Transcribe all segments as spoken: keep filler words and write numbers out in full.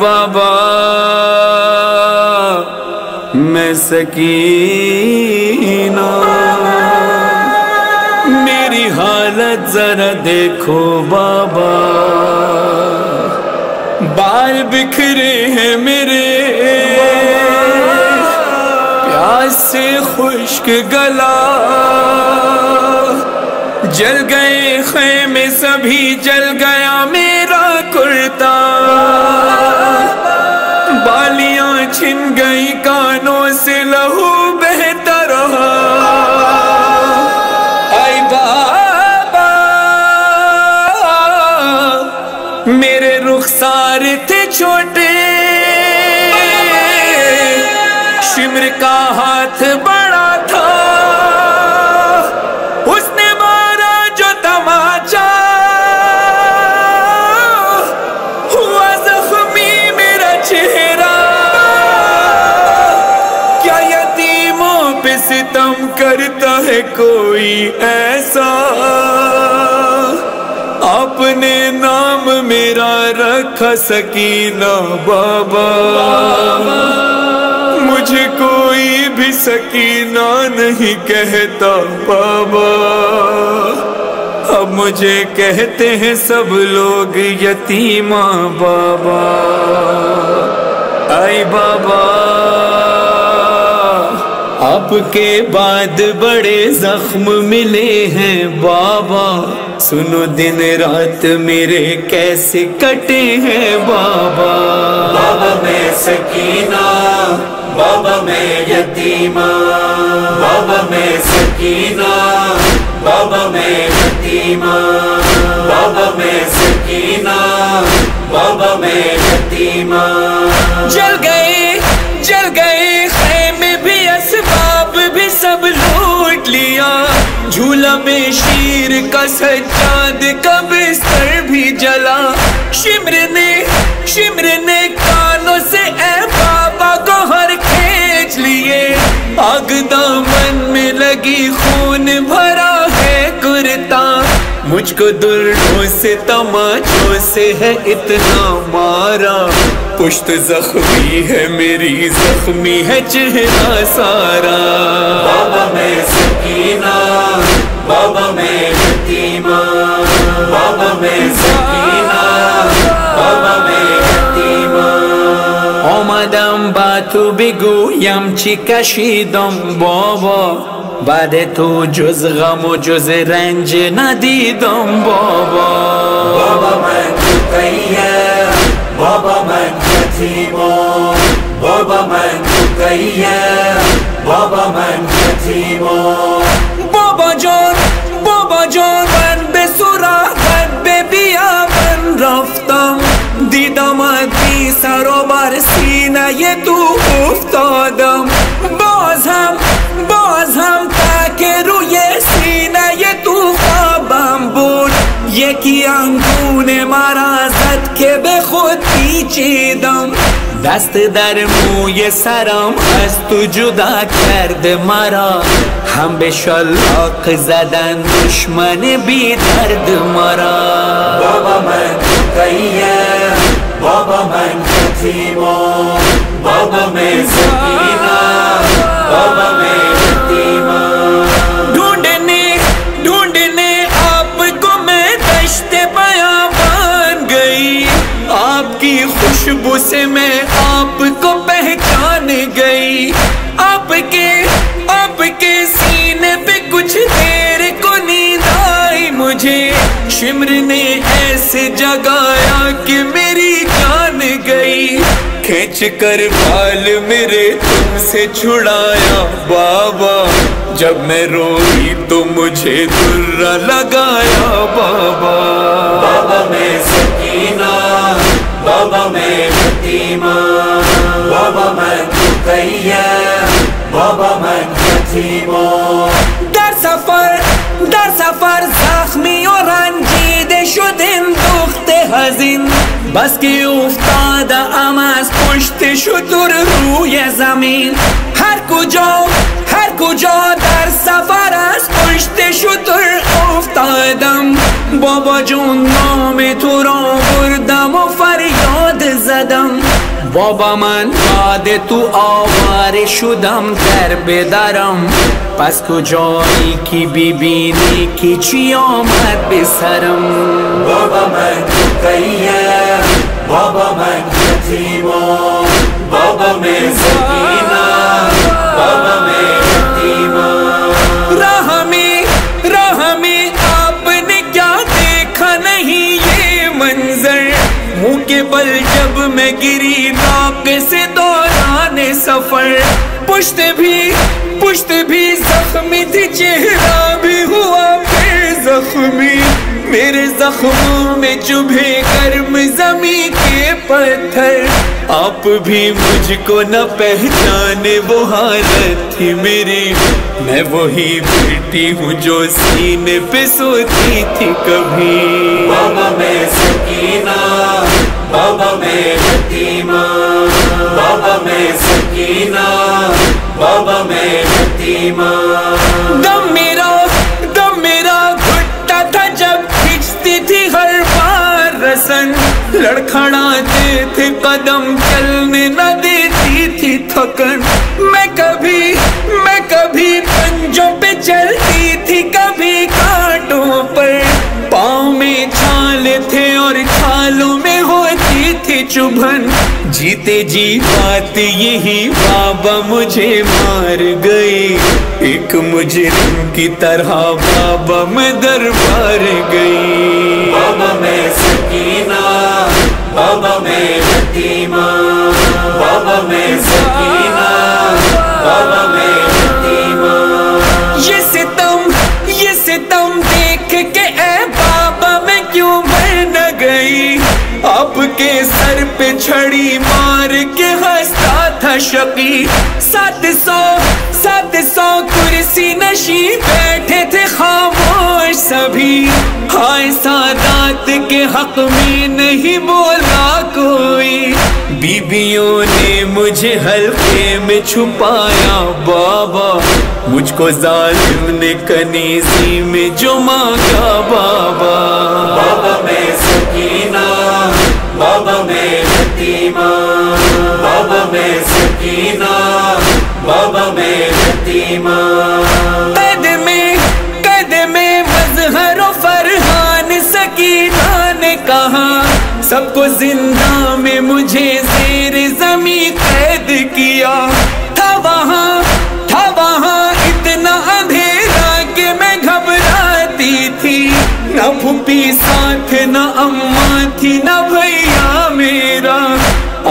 बाबा मैं सकीना, मेरी हालत जरा देखो बाबा, बाल बिखरे हैं मेरे, प्यास से खुश्क गला, जल गए खैमे सभी, जल गया मेरा कुर्ता, बालियां छिन गई, कानों से लहू बहता रहा। आई बाबा मेरे रुखसार थे छोटे, शिमर का हाथ बड़ा था, उसने मारा जो तमाचा, हुआ जख्मी मेरा चेहरा, क्या यतीमों पे सितम करता है कोई ऐसा, अपने नाम मेरा रखा सकीना बाबा, मुझे कोई भी सकीना नहीं कहता बाबा, अब मुझे कहते हैं सब लोग यतीमा बाबा। आई बाबा आपके बाद बड़े जख्म मिले हैं बाबा, सुनो दिन रात मेरे कैसे कटे हैं बाबा। बाबा मैं सकीना, बाबा मैं यतीमा, बाबा मैं सकीना, बाबा मैं यतीमा, बाबा मैं सकीना, बाबा मैं यतीमा। जल गए जल गए खैमे भी, असबाब भी सब लूट लिया, झूला में शीर का सज्जाद का बिस्तर भी जला, शिमर ने शिमर ने कानों से आग दामन में लगी, खून भरा है कुर्ता, मुझको दुर्नों से तमाचों से है इतना मारा, पुश्त जख्मी है मेरी, जख्मी है चेहरा सारा। बाबा मैं सकीना, बाबा मैं यतीमा, बाबा मैं सकीना, बाबा मैं यतीमा। ओमदम बातु बिगु یمچی کشیدم بابا، بعد تو جز غم و جز رنج ندیدم بابا. بابا من تقیه، بابا من یتیما، بابا من تقیه، بابا من یتیما. بابا جان بابا جان من به سراغت به بیابان رفتم، دیدم ادی سر و بر سینه تو افتادم، باز هم باز هم تا که روی سینه تو خوابم بود، یکی انگونه مرازت که به خود پیچیدم، دست در موی سرم از تو جدا کرده مرا، هم به شلاق زدن دشمن بی درد مرا. بابا من تقیه، بابا من یتیما، بابا من سکینه، بابا من یتیما. ڈھونڈنے ڈھونڈنے آپ کو میں دشت بیابان گئی، آپ کی خوشبو سے میں آپ کو پہچان گئی، آپ کے آپ के सीने पे कुछ देर को नींद आई मुझे, शिमर ने ऐसे जगाया कि मेरी जान गई, खींच कर बाल मेरे तुमसे छुड़ाया बाबा, जब मैं रोई तो मुझे दुर्रा लगाया बाबा. बाबा मैं सकीना, बाबा मैं यतीमा, बाबा मैं तकैया, बाबा मैं यतीमा. در سفر در سفر زخمی و رنجیده شدم دخت حزین، بس که افتاده ام از پشت شتر روی زمین، هر کجا هر کجا در سفر از پشت شتر افتادم، بابا جون نام تو را بردم و فریاد زدم بابا من باد تو آواره شدم در بدرم پس کجایی که ببینی که چی آمد به سرم بابا من فقیه بابا من یتیما بابا من سکینه بابا من یتیما راہ میں راہ میں آپ نے کیا دیکھا نہیں یہ منظر منہ کے بل جب میں گری ناک سے دوران سفر پشت بھی پشت بھی زخمی تھی چہرہ بھی ہوا پھر زخمی میرے زخموں میں چبھے گرم زمیں کے پتھر آپ بھی مجھ کو نہ پہچانے وہ حالت تھی میری میں وہی بیٹی ہوں جو سینے پہ سوتی تھی کبھی بابا میں سکینہ بابا میں یتیمہ بابا میں سکینہ بابا میں یتیمہ دم میرا دم میرا گھٹتا تھا جب کھچتی تھی ہر بار رسن लड़खड़ाते थे कदम चलने न देती थी थकन मैं कभी मैं कभी पंजों पे चलती थी कभी कांटों पर पाँव में छाले थे और छालों में होती थी चुभन जीते जी बात यही बाबा मुझे मार गई एक मुजरिम की तरह बाबा मैं दरबार गई बाबा मैं Sakina Baba Main Sakina, Baba Main Sakina, Baba Main Sakina. ये सितम, ये सितम देख के ऐ बाबा मैं क्यों मर न गई? आपके सर पे छड़ी मार के हंसता था शकी. सात सौ, सात सौ कुर्सी नशी बैठे थे खामोश सभी. हाय सादात के हक में नहीं बोला कोई बीबियों ने मुझे हल्के में छुपाया बाबा मुझको जालिम ने कनीजी में जो मांगा बाबा बाबा मैं सकीना बाबा मैं यतीमा बाबा मैं सकीना बाबा मैं यतीमा सबको जिंदा में मुझे जेर ज़मीं कैद किया था वहाँ था वहाँ इतना अंधेरा कि मैं घबराती थी न फूफी साथ न अम्मा थी न भैया मेरा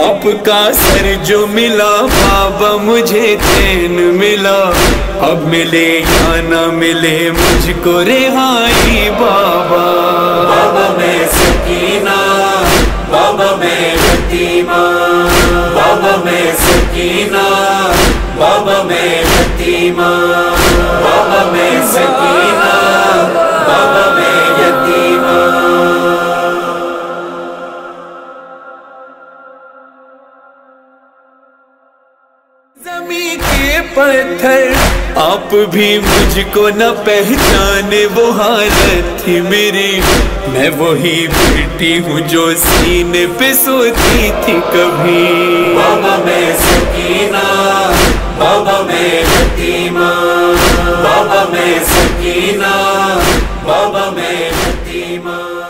आपका सर जो मिला बाबा मुझे चैन मिला अब मिले या ना मिले मुझको रिहाई बाबा बाबा मैं सकीना बाबा मैं यतीमा बाबा मैं सकीना बाबा मैं यतीमा बाबा मैं सकीना बाबा मैं यतीमा ज़मीं के पत्थर आप भी मुझको न पहचाने वो हालत थी मेरी मैं वही बेटी हूँ जो सीने पे सोती थी कभी बाबा मैं सकीना बाबा मैं यतीमा बाबा मैं सकीना बाबा मैं यतीमा।